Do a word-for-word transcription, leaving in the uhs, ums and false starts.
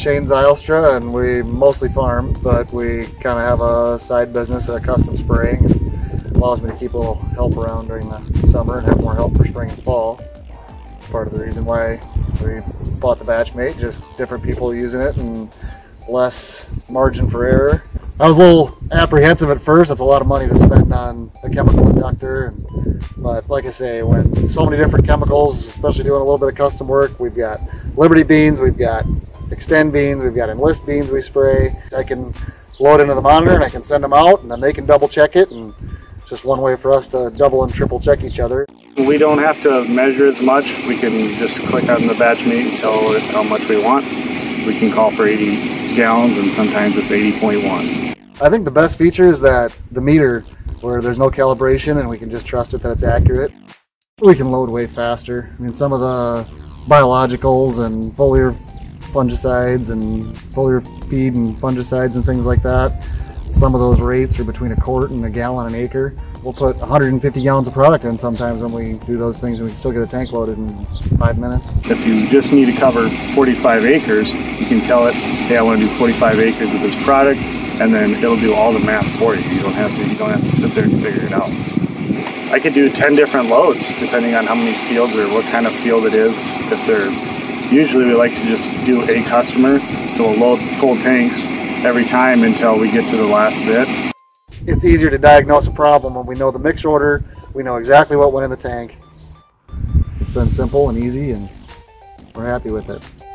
Shane Zylstra, and we mostly farm, but we kind of have a side business at custom spraying. It allows me to keep a little help around during the summer and have more help for spring and fall. Part of the reason why we bought the Batchmate, just different people using it and less margin for error. I was a little apprehensive at first. That's a lot of money to spend on a chemical inductor. And, but like I say, when so many different chemicals, especially doing a little bit of custom work, we've got Liberty beans, we've got Extend beans, we've got Enlist beans we spray. I can load into the monitor and I can send them out, and then they can double check it. And it's just one way for us to double and triple check each other. We don't have to measure as much. We can just click on the Batchmate and tell it how much we want. We can call for eighty gallons, and sometimes it's eighty point one. I think the best feature is that the meter, where there's no calibration and we can just trust it that it's accurate. We can load way faster. I mean, some of the biologicals and foliar fungicides and foliar feed and fungicides and things like that, some of those rates are between a quart and a gallon an acre. We'll put one hundred fifty gallons of product in sometimes when we do those things, and we can still get a tank loaded in five minutes. If you just need to cover forty-five acres, you can tell it, hey, I want to do forty-five acres of this product, and then it'll do all the math for you. You don't have to, you don't have to sit there and figure it out. I could do ten different loads depending on how many fields or what kind of field it is. If they're, usually we like to just do a customer, so we'll load full tanks every time until we get to the last bit. It's easier to diagnose a problem when we know the mix order, we know exactly what went in the tank. It's been simple and easy, and we're happy with it.